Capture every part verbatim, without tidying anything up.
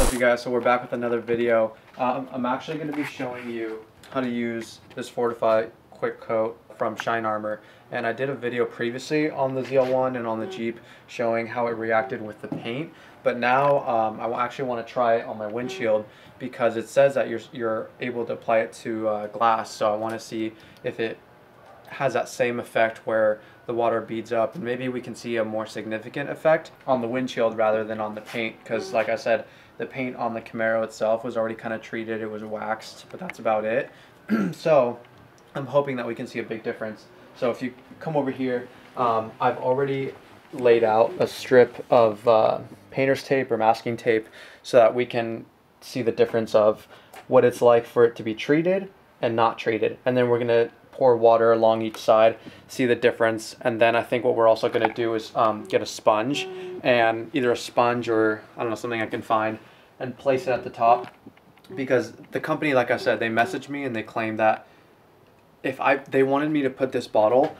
What's up, you guys? So we're back with another video. Um, I'm actually going to be showing you how to use this Fortify Quick Coat from Shine Armor. And I did a video previously on the Z L one and on the Jeep showing how it reacted with the paint. But now um, I actually want to try it on my windshield because it says that you're, you're able to apply it to uh, glass. So I want to see if it has that same effect where the water beads up, and maybe we can see a more significant effect on the windshield rather than on the paint, because like I said, the paint on the Camaro itself was already kind of treated, it was waxed, but that's about it. So I'm hoping that we can see a big difference. So if you come over here, um, I've already laid out a strip of uh, painter's tape or masking tape so that we can see the difference of what it's like for it to be treated and not treated, and then we're going to pour water along each side, see the difference. And then I think what we're also going to do is um, get a sponge, and either a sponge or I don't know, something I can find, and place it at the top, because the company, like I said, they messaged me and they claimed that if I they wanted me to put this bottle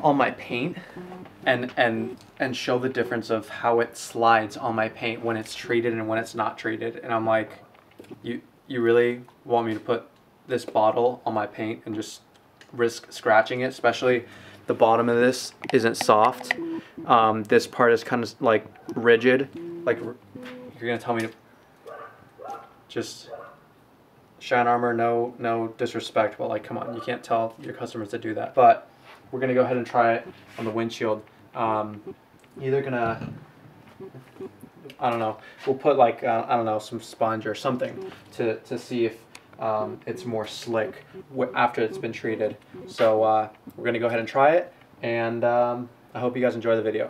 on my paint and and and show the difference of how it slides on my paint when it's treated and when it's not treated. And I'm like, you you really want me to put this bottle on my paint and just risk scratching it? Especially the bottom of this isn't soft. Um, this part is kind of like rigid. Like, you're gonna tell me to just Shine Armor, no no disrespect, but like, come on, you can't tell your customers to do that. But we're gonna go ahead and try it on the windshield. Um, either gonna, I don't know, we'll put like uh, I don't know, some sponge or something to to see if Um, it's more slick w after it's been treated. So uh, we're gonna go ahead and try it, and um, I hope you guys enjoy the video.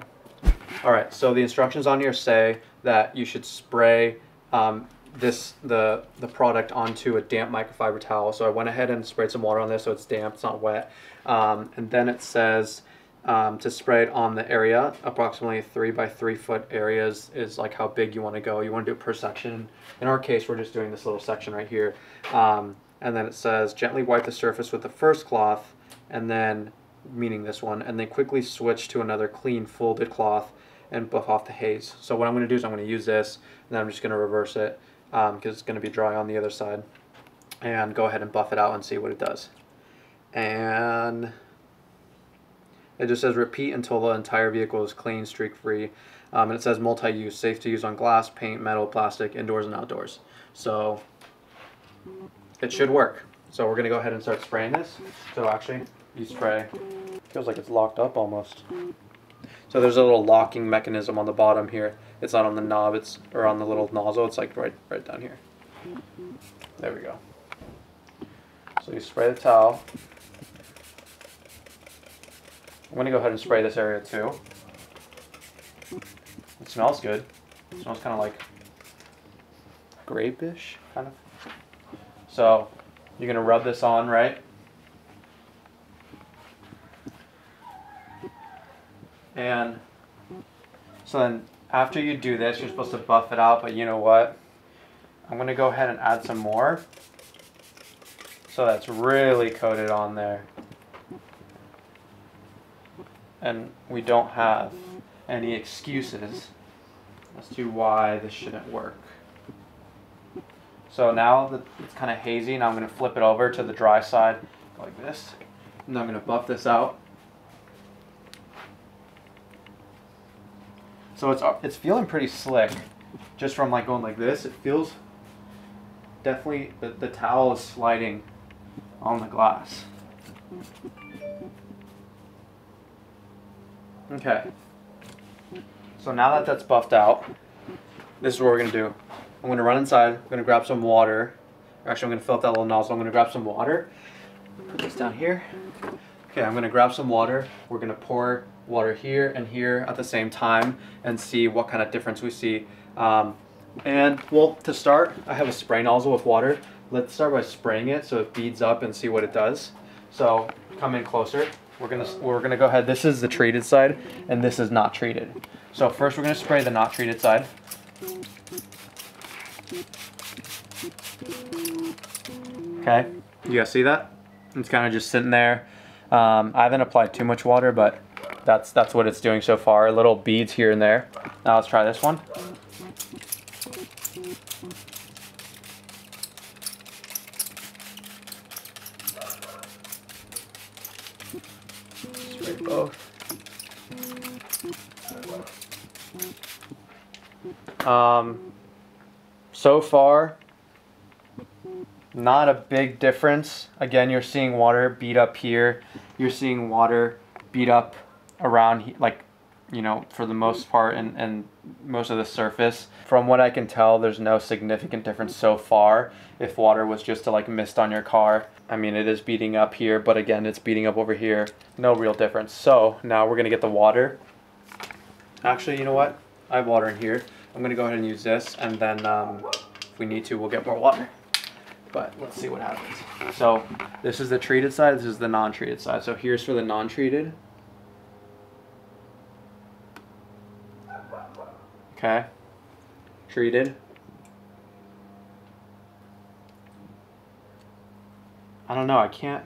Alright, so the instructions on here say that you should spray um, this the the product onto a damp microfiber towel. So I went ahead and sprayed some water on this so it's damp, it's not wet. Um, and then it says um, to spray it on the area. Approximately three by three foot areas is like how big you want to go. You want to do it per section. In our case, we're just doing this little section right here. Um, and then it says gently wipe the surface with the first cloth, and then, meaning this one, and then quickly switch to another clean folded cloth and buff off the haze. So what I'm going to do is I'm going to use this, and then I'm just going to reverse it um, because it's going to be dry on the other side, and go ahead and buff it out and see what it does. And it just says repeat until the entire vehicle is clean, streak free. Um, and it says multi-use, safe to use on glass, paint, metal, plastic, indoors and outdoors. So it should work. So we're gonna go ahead and start spraying this. So actually, you spray, feels like it's locked up almost. So there's a little locking mechanism on the bottom here. It's not on the knob, it's or on the little nozzle. It's like right, right down here. There we go. So you spray the towel. I'm gonna go ahead and spray this area too. It smells good. It smells kind of like grape-ish, kind of. So you're gonna rub this on, right? And so then after you do this, you're supposed to buff it out, but you know what? I'm gonna go ahead and add some more so that's really coated on there. And we don't have any excuses as to why this shouldn't work. So now that it's kind of hazy, now I'm going to flip it over to the dry side like this, and I'm going to buff this out. So it's it's feeling pretty slick just from like going like this. It feels definitely that the towel is sliding on the glass. Okay, so now that that's buffed out, this is what we're going to do. I'm going to run inside, I'm going to grab some water. Actually, I'm going to fill up that little nozzle, I'm going to grab some water. Put this down here. Okay, I'm going to grab some water. We're going to pour water here and here at the same time and see what kind of difference we see. Um, and, well, to start, I have a spray nozzle with water. Let's start by spraying it so it beads up and see what it does. So, come in closer. We're gonna we're gonna go ahead. This is the treated side, and this is not treated. So first, we're gonna spray the not treated side. Okay, you guys see that? It's kind of just sitting there. Um, I haven't applied too much water, but that's that's what it's doing so far. Little beads here and there. Now let's try this one. Spray both. Um, so far, not a big difference. Again, you're seeing water beat up here. You're seeing water beat up around, like, you know, for the most part, and, and most of the surface. From what I can tell, there's no significant difference so far. If water was just to like mist on your car, I mean, it is beating up here, but again, it's beating up over here. No real difference. So now we're gonna get the water. Actually, you know what? I have water in here. I'm gonna go ahead and use this, and then um, if we need to, we'll get more water. But let's see what happens. So this is the treated side, this is the non-treated side. So here's for the non-treated. Okay, treated. I don't know, I can't.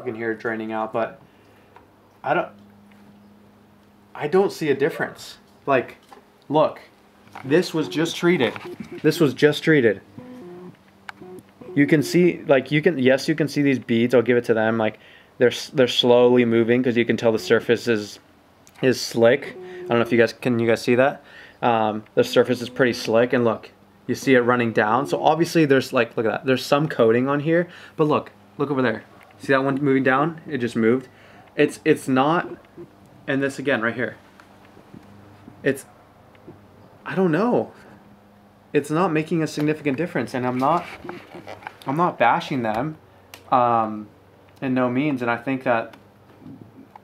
You can hear it draining out, but I don't, I don't see a difference. Like, look, this was just treated. This was just treated. You can see, like, you can, yes, you can see these beads. I'll give it to them. Like, they're they're slowly moving because you can tell the surface is is slick. I don't know if you guys can you guys see that. Um, the surface is pretty slick, and look, you see it running down. So obviously, there's like, look at that. There's some coating on here, but look, look over there. See that one moving down? It just moved. It's it's not, and this again right here. It's, I don't know. It's not making a significant difference, and I'm not, I'm not bashing them, um, in no means. And I think that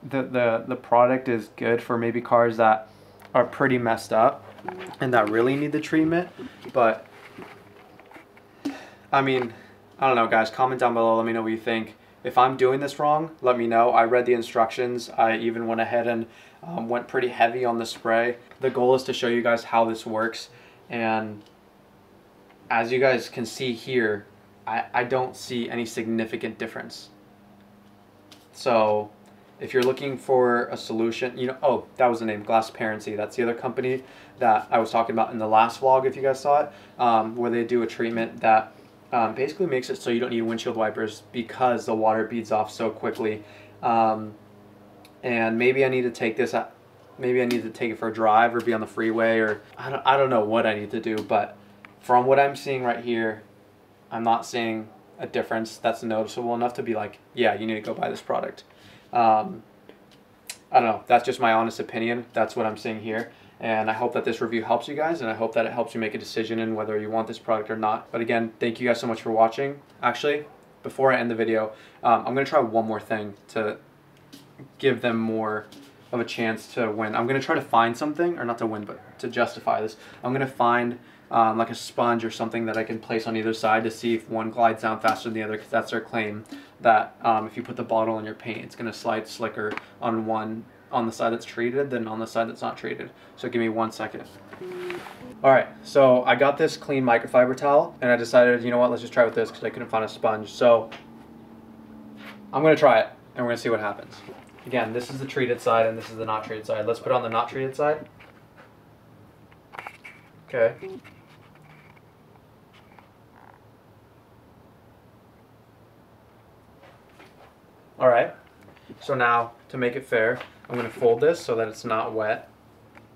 the, the the product is good for maybe cars that are pretty messed up and that really need the treatment. But I mean, I don't know, guys. Comment down below. Let me know what you think. If I'm doing this wrong, let me know. I read the instructions. I even went ahead and um, went pretty heavy on the spray. The goal is to show you guys how this works. And as you guys can see here, I, I don't see any significant difference. So if you're looking for a solution, you know, oh, that was the name, Glassparency. That's the other company that I was talking about in the last vlog, if you guys saw it, um, where they do a treatment that um, basically makes it so you don't need windshield wipers because the water beads off so quickly. Um, and maybe I need to take this out. Maybe I need to take it for a drive or be on the freeway, or I don't, I don't know what I need to do, but from what I'm seeing right here, I'm not seeing a difference that's noticeable enough to be like, yeah, you need to go buy this product. Um, I don't know. That's just my honest opinion. That's what I'm seeing here. And I hope that this review helps you guys, and I hope that it helps you make a decision in whether you want this product or not. But again, thank you guys so much for watching. Actually, before I end the video, um, I'm going to try one more thing to give them more of a chance to win. I'm gonna try to find something, or not to win, but to justify this. I'm gonna find um, like a sponge or something that I can place on either side to see if one glides down faster than the other, because that's their claim, that um, if you put the bottle in your paint, it's gonna slide slicker on one, on the side that's treated than on the side that's not treated. So give me one second. All right, so I got this clean microfiber towel, and I decided, you know what, let's just try with this because I couldn't find a sponge. So I'm gonna try it, and we're gonna see what happens. Again, this is the treated side and this is the not treated side. Let's put on the not treated side. Okay. All right. So now, to make it fair, I'm going to fold this so that it's not wet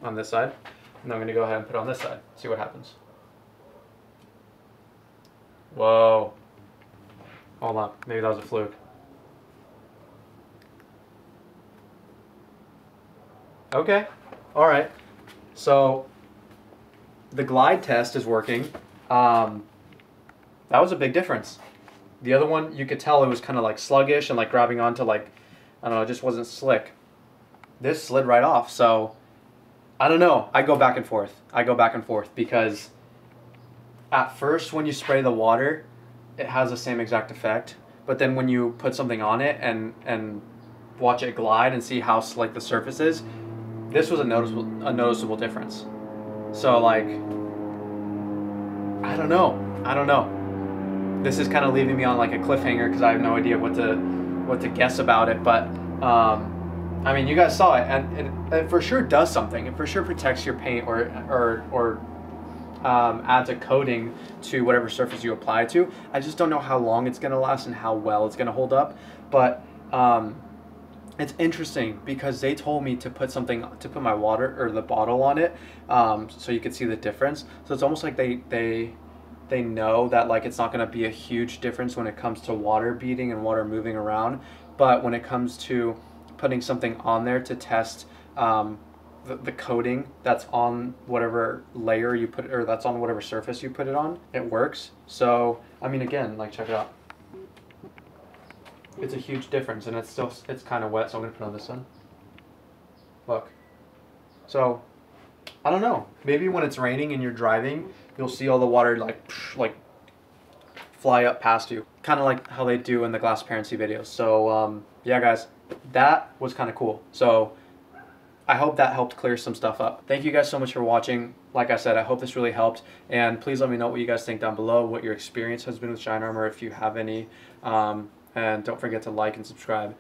on this side. And I'm going to go ahead and put it on this side. See what happens. Whoa. Hold on. Maybe that was a fluke. Okay, all right. So the glide test is working. Um, that was a big difference. The other one, you could tell it was kind of like sluggish and like grabbing onto like, I don't know, it just wasn't slick. This slid right off. So I don't know. I go back and forth. I go back and forth because at first when you spray the water, it has the same exact effect. But then when you put something on it and, and watch it glide and see how slick the surface is, this was a noticeable, a noticeable difference. So like, I don't know, I don't know. this is kind of leaving me on like a cliffhanger because I have no idea what to what to guess about it. But um, I mean, you guys saw it, and it, it for sure does something. It for sure protects your paint or or or. Um, adds a coating to whatever surface you apply to. I just don't know how long it's gonna last and how well it's gonna hold up, but um, it's interesting because they told me to put something, to put my water or the bottle on it, um, so you could see the difference. So it's almost like they they they know that like it's not gonna be a huge difference when it comes to water beading and water moving around, but when it comes to putting something on there to test um, The, the coating that's on whatever layer you put, or that's on whatever surface you put it on, it works. So I mean, again, like check it out, it's a huge difference, and it's still, it's kind of wet, so I'm gonna put on this one. Look, so I don't know, maybe when it's raining and you're driving, you'll see all the water like like fly up past you, kind of like how they do in the Glassparency videos. So um, yeah guys, that was kind of cool. So I hope that helped clear some stuff up. Thank you guys so much for watching. Like I said, I hope this really helped, and please let me know what you guys think down below, what your experience has been with Shine Armor if you have any, um, and don't forget to like and subscribe.